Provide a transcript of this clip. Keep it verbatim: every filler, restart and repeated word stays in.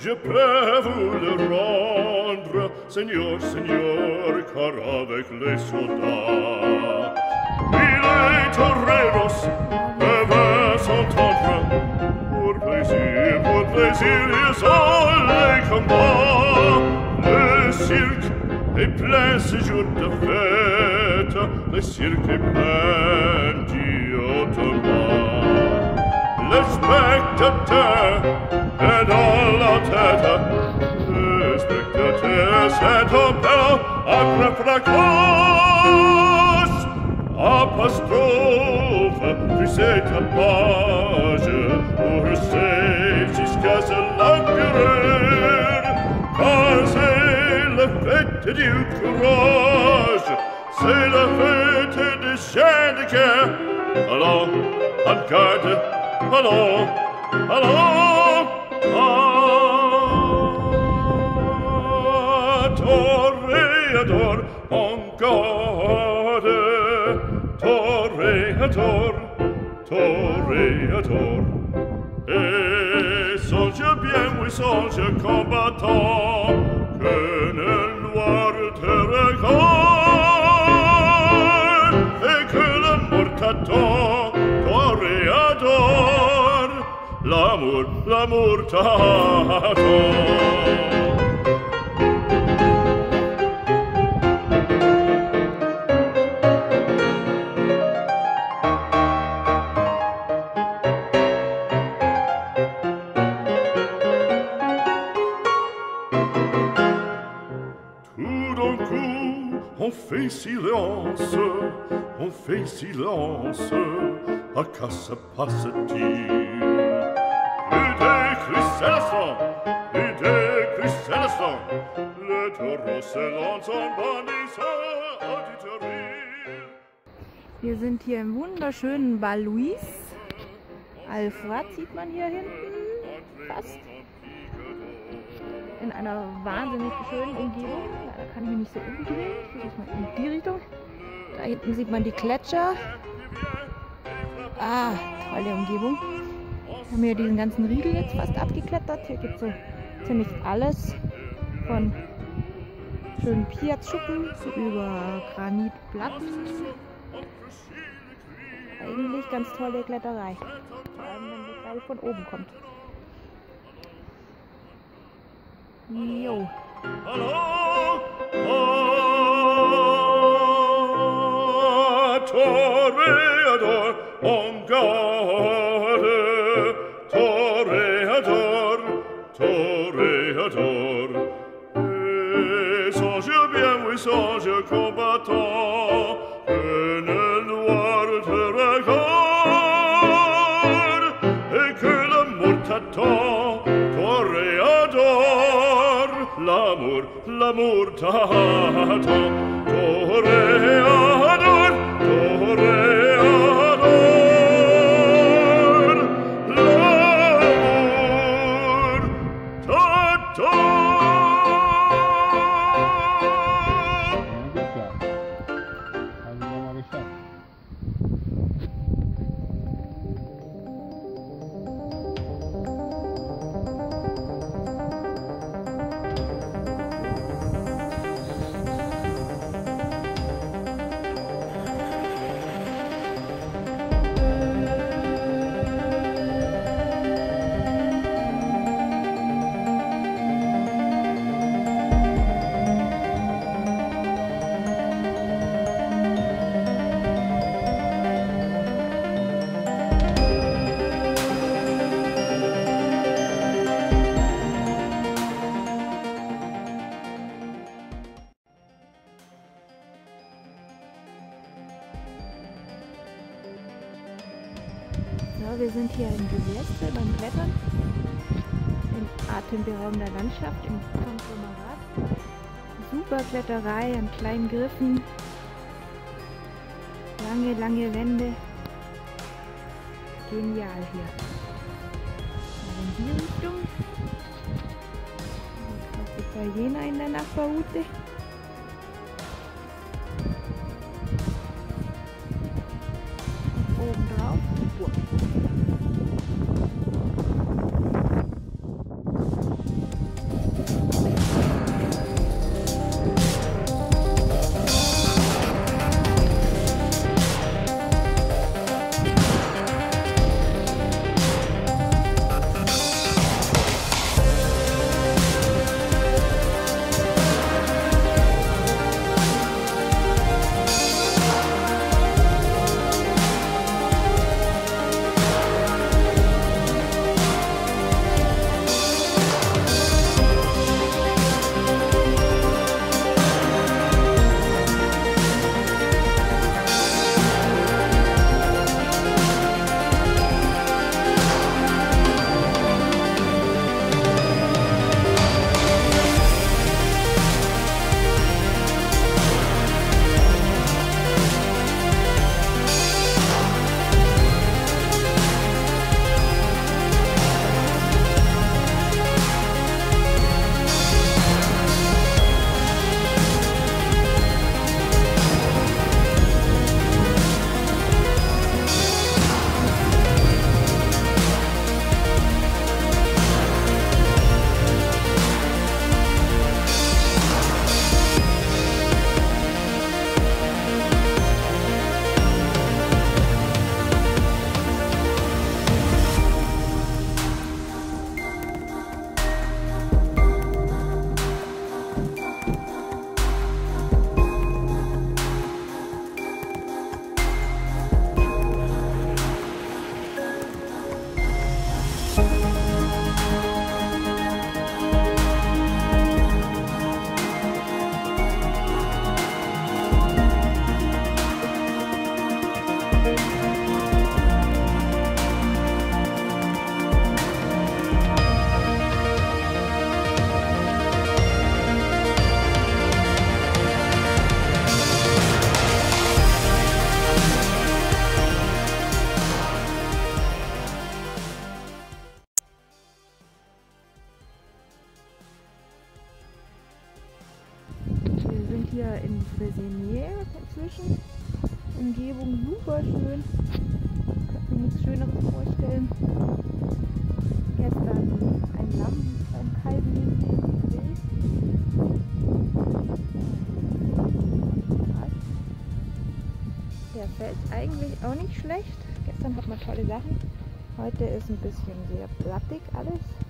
Je peux vous le rendre, Seigneur, Seigneur, car avec les soldats, mille toreros peuvent s'entendre. Pour plaisir, pour plaisir, ils ont les combats. Le cirque est plein ce jour de fête, le cirque est plein d'Ottomans. Le spectateur est dans la tête, le spectateur s'est au bel après fracasse, apostrophe, puis c'est un page, pour save jusqu'à ce l'empire, car c'est la fête du courage, c'est la fête des chiens de guerre. Alors, en garde, alors, alors, ah, toréador, en garde, toréador, toréador. Et songe bien, oui, songe combattant, que le noir te regarde et que la mort t'attend, toréador. L'amour, l'amour t'attend. On fait silence, on fait silence, à quoi se passe-t-il? Plus des cristallons, plus des cristallons, le taureau se lance en bannissant Auditorie. Wir sind hier im wunderschönen Val Luis. Alfred sieht man hier hinten, fast. In einer wahnsinnig schönen Umgebung. Da kann ich mich nicht so umdrehen. Ich gehe mal in die Richtung. Da hinten sieht man die Gletscher. Ah, tolle Umgebung. Wir haben hier diesen ganzen Riegel jetzt fast abgeklettert. Hier gibt es so ziemlich alles. Von schönen Piazzschuppen über Granitplatten. Eigentlich ganz tolle Kletterei. Vor allem, wenn das gerade von oben kommt. Yo. Hello, toreador, on guard, toreador, toreador. Et songe bien, oui, songe combattant, que le noir te regarde et que l'amour t'attend, toreador. L'amour, l'amour t'attend, toréador, toréador, l'amour t'attend. Ja, wir sind hier in Guillestre beim Klettern, in atemberaubender Landschaft, im Konglomerat. Super Kletterei an kleinen Griffen, lange, lange Wände, green guy here. Ein Bienenstück. Da ist jener in der Nachbarhute. Oben drauf die Burg. Hier in Fresenier inzwischen. Umgebung super schön. Ich kann mir nichts Schöneres vorstellen. Gestern ein Lamm beim Kalben gesehen. Der fällt eigentlich auch nicht schlecht. Gestern hat man tolle Sachen. Heute ist ein bisschen sehr blattig alles.